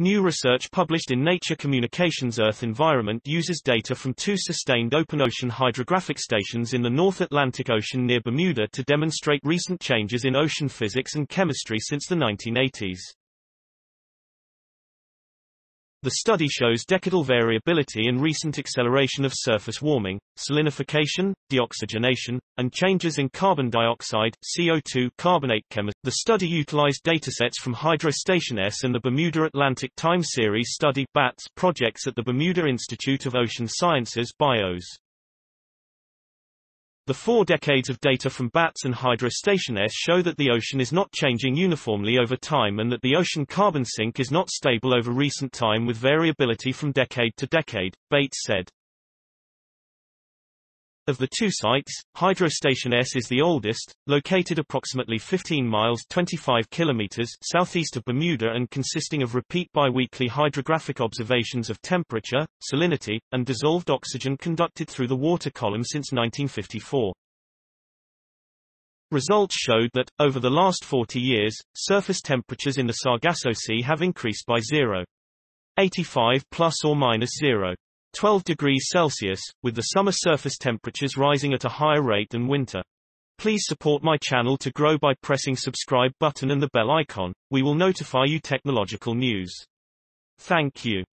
New research published in Nature Communications Earth Environment uses data from 2 sustained open-ocean hydrographic stations in the North Atlantic Ocean near Bermuda to demonstrate recent changes in ocean physics and chemistry since the 1980s. The study shows decadal variability in recent acceleration of surface warming, salinification, deoxygenation, and changes in carbon dioxide, CO2 carbonate chemistry. The study utilized datasets from Hydrostation S and the Bermuda Atlantic Time Series Study (BATS) projects at the Bermuda Institute of Ocean Sciences BIOS. The 4 decades of data from BATS and Hydrostation S show that the ocean is not changing uniformly over time and that the ocean carbon sink is not stable over recent time with variability from decade to decade, Bates said. Of the 2 sites, Hydrostation S is the oldest, located approximately 15 miles (25 kilometers) southeast of Bermuda and consisting of repeat biweekly hydrographic observations of temperature, salinity, and dissolved oxygen conducted through the water column since 1954. Results showed that, over the last 40 years, surface temperatures in the Sargasso Sea have increased by 0.85 plus or minus 0.12 degrees Celsius, with the summer surface temperatures rising at a higher rate than winter. Please support my channel to grow by pressing subscribe button and the bell icon. We will notify you technological news. Thank you.